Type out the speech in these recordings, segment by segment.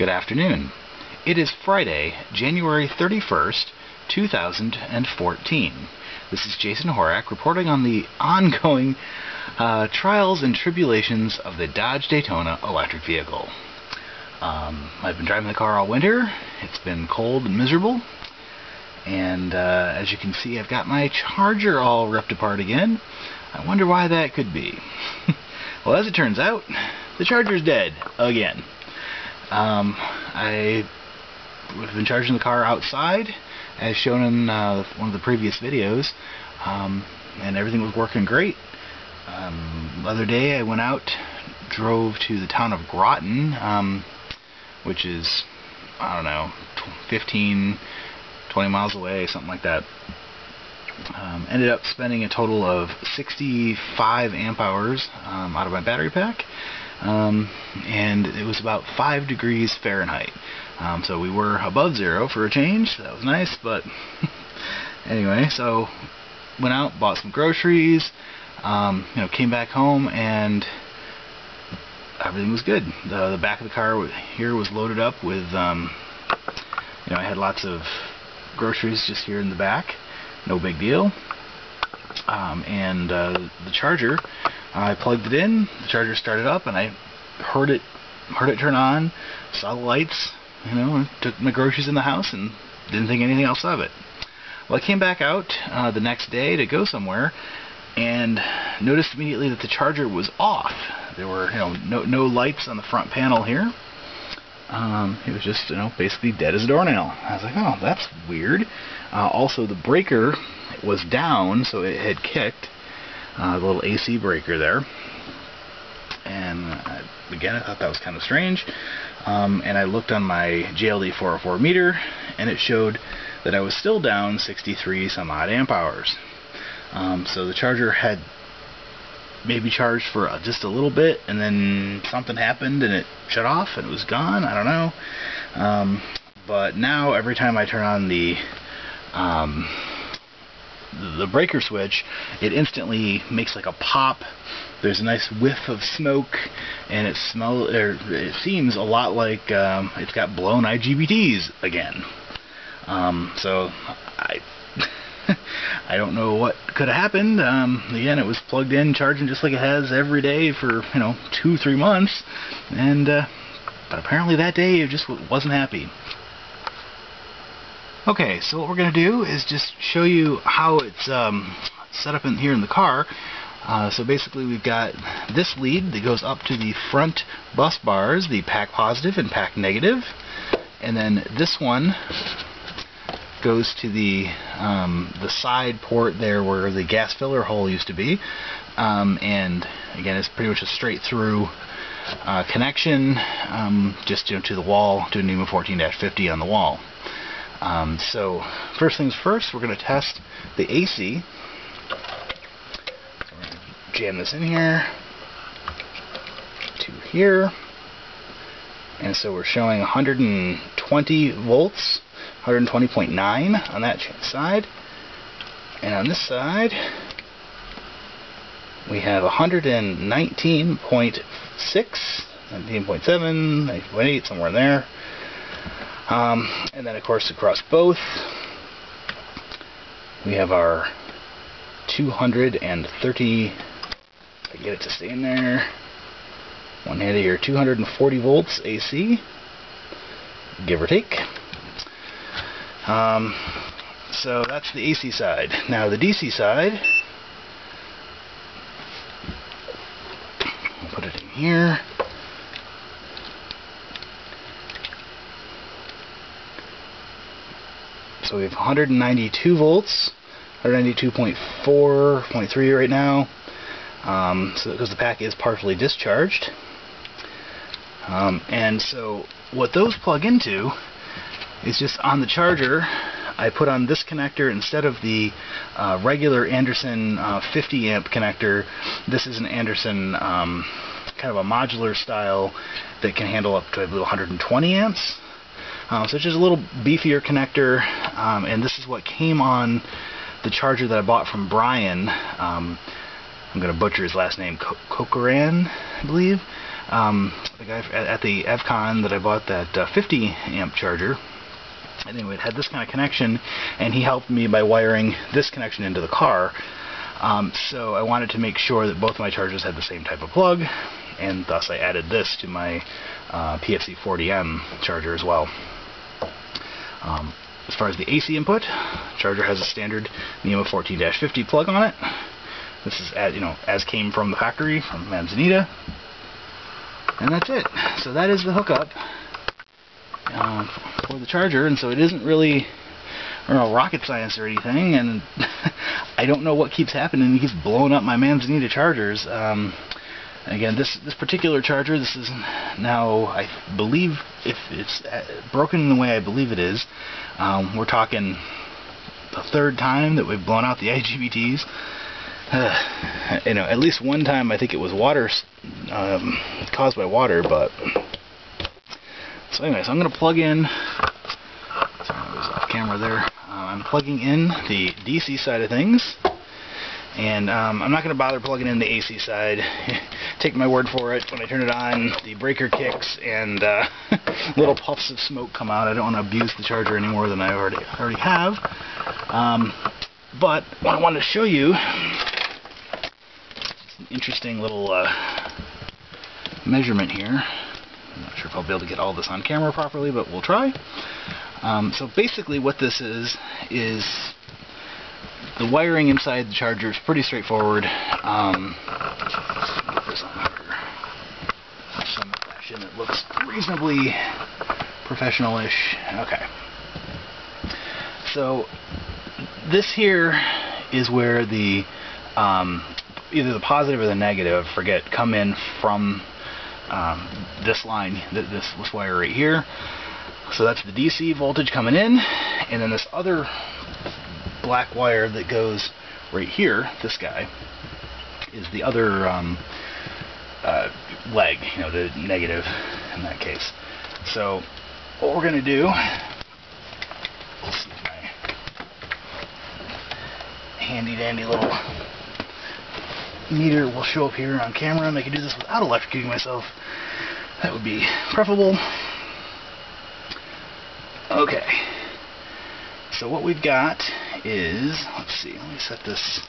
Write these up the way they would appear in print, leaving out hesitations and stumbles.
Good afternoon. It is Friday, January 31st, 2014. This is Jason Horak reporting on the ongoing trials and tribulations of the Dodge Daytona electric vehicle. I've been driving the car all winter. It's been cold and miserable. And as you can see, I've got my charger all ripped apart again. I wonder why that could be. Well, as it turns out, the charger's dead again. I've been charging the car outside, as shown in one of the previous videos, and everything was working great. The other day I went out, drove to the town of Groton, which is, I don't know, 15-20 miles away, something like that. Ended up spending a total of 65 amp hours out of my battery pack, and it was about 5 degrees Fahrenheit. So we were above zero for a change. That was nice, but anyway, so went out, bought some groceries, came back home, and everything was good. The back of the car here was loaded up with, I had lots of groceries just here in the back. No big deal. The charger, I plugged it in, the charger started up, and I heard it turn on, saw the lights, and took my groceries in the house and didn't think anything else of it. Well, I came back out the next day to go somewhere and noticed immediately that the charger was off. There were no lights on the front panel here. It was just, basically dead as a doornail. I was like, oh, that's weird. Also, the breaker was down, so it had kicked. The little AC breaker there. And, again, I thought that was kind of strange. And I looked on my JLD 404 meter, and it showed that I was still down 63 some odd amp hours. So the charger had maybe charged for just a little bit, and then something happened and it shut off and it was gone. I don't know. But now every time I turn on the breaker switch, it instantly makes like a pop. There's a nice whiff of smoke, and it seems a lot like it's got blown IGBTs again. I don't know what could have happened. Again, it was plugged in, charging just like it has every day for 2-3 months, and but apparently that day it just wasn't happy. Okay, so what we're gonna do is just show you how it's set up in here in the car. So basically, we've got this lead that goes up to the front bus bars, the pack positive and pack negative, and then this one goes to the side port there where the gas filler hole used to be, and again it's pretty much a straight through connection, just to the wall, to NEMA 14-50 on the wall. So first things first, we're going to test the AC. So we're going to jam this in here to here, and so we're showing 120 volts. 120.9 on that side, and on this side we have 119.6, 19.7, 19.8, somewhere in there, and then of course across both we have our 230, if I can get it to stay in there, one handed here, 240 volts AC, give or take. So that's the AC side. Now the DC side, I'll put it in here, so we have 192 volts, 192.4.3 right now, so because the pack is partially discharged, and so what those plug into, it's just on the charger, I put on this connector instead of the regular Anderson 50 amp connector. This is an Anderson kind of a modular style that can handle up to, I believe, 120 amps. So it's just a little beefier connector, and this is what came on the charger that I bought from Brian. I'm going to butcher his last name, Cocoran, I believe. the guy at the EVCON that I bought that 50 amp charger. And anyway, it had this kind of connection, and he helped me by wiring this connection into the car. So I wanted to make sure that both of my chargers had the same type of plug, and thus I added this to my PFC-40M charger as well. As far as the AC input, charger has a standard NEMA 14-50 plug on it. This is, as came from the factory, from Manzanita. And that's it. So that is the hookup for the charger, and so it isn't really, rocket science or anything, and I don't know what keeps happening. It keeps blowing up my Manzanita chargers. Again, this particular charger, this is now, I believe, if it's broken the way I believe it is, we're talking the third time that we've blown out the IGBTs. At least one time I think it was water, caused by water, but... So anyway, so I'm going to plug in... Sorry, I was off camera there. I'm plugging in the DC side of things. And I'm not going to bother plugging in the AC side. Take my word for it. When I turn it on, the breaker kicks and little puffs of smoke come out. I don't want to abuse the charger any more than I already have. But what I wanted to show you is an interesting little measurement here. I'm not sure if I'll be able to get all this on camera properly, but we'll try. So basically what this is... The wiring inside the charger is pretty straightforward. Let's put this on here. There's some flash in that looks reasonably professional-ish. Okay. So this here is where the either the positive or the negative, I forget, come in from this line, this wire right here. So that's the DC voltage coming in, and then this other black wire that goes right here, this guy, is the other leg, the negative in that case. So what we're going to do, let's see if my handy dandy little meter will show up here on camera, and I can do this without electrocuting myself. That would be preferable. Okay. So what we've got is, let's see, let me set this,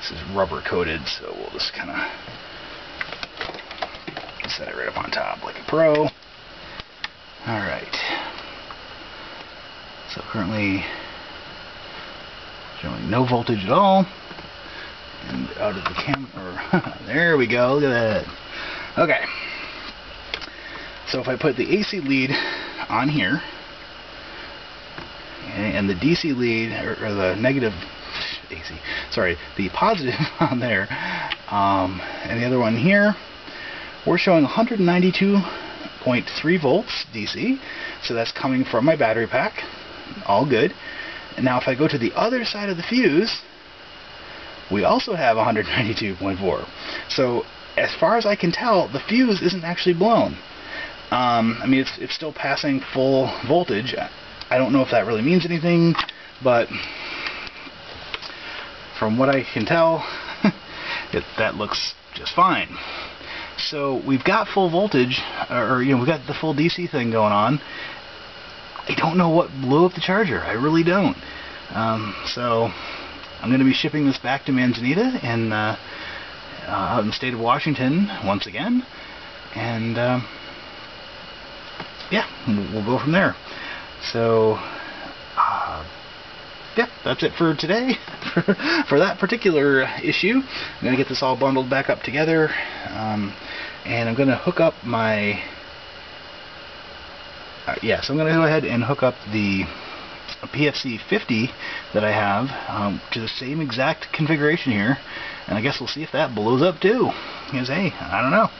this is rubber coated, so we'll just kind of set it right up on top like a pro. All right. So currently showing no voltage at all. And out of the camera, there we go, look at that. Okay. So if I put the AC lead on here, and the DC lead, or the negative, AC, sorry, the positive on there, and the other one here, we're showing 192.3 volts DC, so that's coming from my battery pack, all good. And now if I go to the other side of the fuse, we also have 192.4. So as far as I can tell, the fuse isn't actually blown. I mean, it's still passing full voltage. I don't know if that really means anything, but from what I can tell, that looks just fine. So we've got full voltage, or we've got the full DC thing going on. I don't know what blew up the charger. I really don't. So I'm going to be shipping this back to Manzanita and out in the state of Washington once again, and yeah, we'll go from there. So, yeah, that's it for today, for that particular issue. I'm going to get this all bundled back up together, and I'm going to hook up my, so I'm going to go ahead and hook up the PFC 50 that I have to the same exact configuration here, and I guess we'll see if that blows up too, because, hey, I don't know.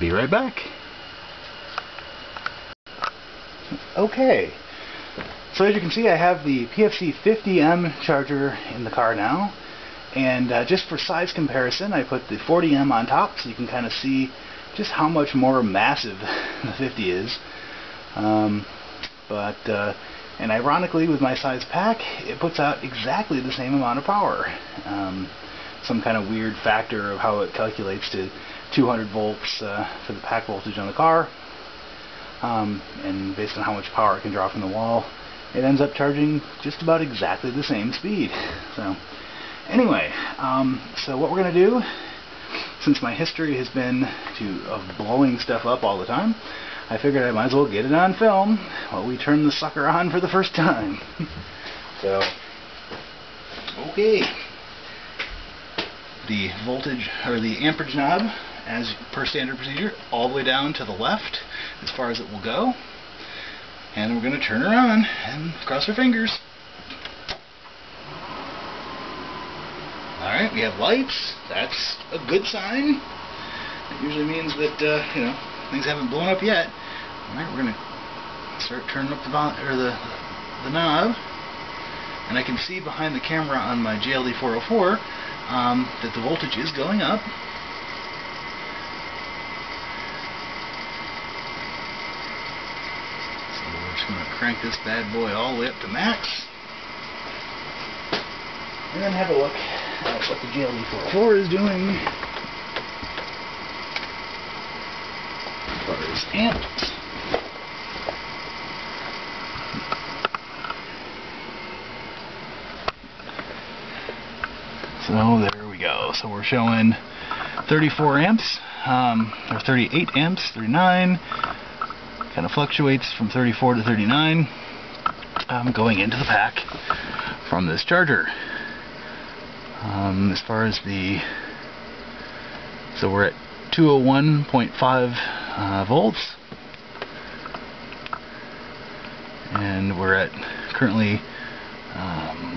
Be right back. Okay, so as you can see, I have the PFC-40M charger in the car now, and just for size comparison, I put the 40M on top, so you can kind of see just how much more massive the 50 is. And ironically, with my size pack, it puts out exactly the same amount of power. Some kind of weird factor of how it calculates to 200 volts for the pack voltage on the car, and based on how much power it can draw from the wall, it ends up charging just about exactly the same speed. So anyway, so what we're going to do, since my history has been of blowing stuff up all the time, I figured I might as well get it on film while we turn the sucker on for the first time. So, okay. The voltage, or the amperage knob, as per standard procedure, all the way down to the left as far as it will go, and we're going to turn her on and cross our fingers. Alright, we have lights. That's a good sign. That usually means that you know, things haven't blown up yet. Alright, we're going to start turning up the knob, and I can see behind the camera on my JLD 404 that the voltage is going up. So we're just going to crank this bad boy all the way up to max, and then have a look at what the JLD 404 is doing as far as amps. So there we go. So we're showing 34 amps, or 38 amps, 39. Kind of fluctuates from 34 to 39 going into the pack from this charger. As far as the, so we're at 201.5 volts, and we're at currently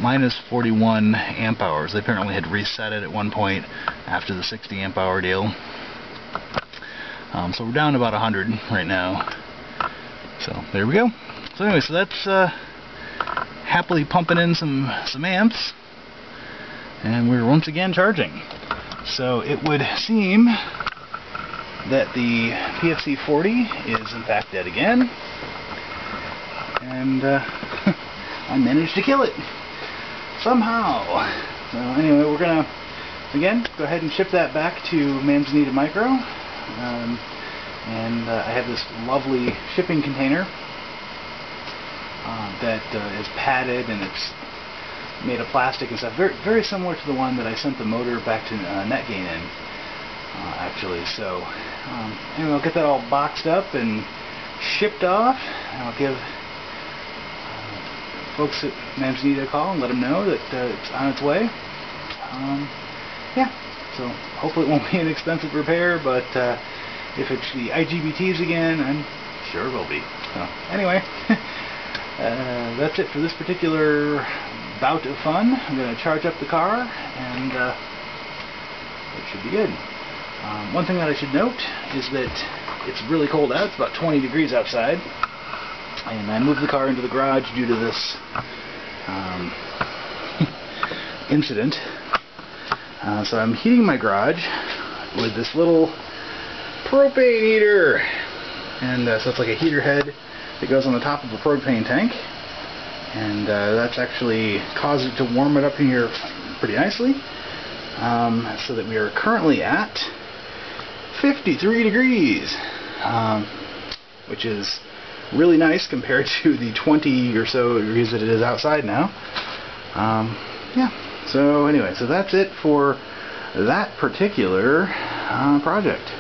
minus 41 amp hours. They apparently had reset it at one point after the 60 amp hour deal. So we're down about 100 right now. So there we go. So anyway, so that's happily pumping in some amps, and we're once again charging. So it would seem that the PFC-40 is in fact dead again, and I managed to kill it somehow. So anyway, we're going to, again, go ahead and ship that back to Manzanita Micro. I have this lovely shipping container that is padded, and it's made of plastic and stuff. Very, very similar to the one that I sent the motor back to NetGain in, actually. So anyway, I'll get that all boxed up and shipped off, and I'll give folks at Manzanita a call and let them know that it's on its way. Yeah, so hopefully it won't be an expensive repair, but if it's the IGBTs again, I'm sure it will be. So anyway, that's it for this particular bout of fun. I'm going to charge up the car, and it should be good. One thing that I should note is that it's really cold out. It's about 20 degrees outside. And I moved the car into the garage due to this incident. So I'm heating my garage with this little propane heater. And so it's like a heater head that goes on the top of a propane tank. And that's actually caused it to warm it up in here pretty nicely. So that we are currently at 53 degrees, which is really nice compared to the 20 or so degrees that it is outside now. Yeah, so anyway, so that's it for that particular project.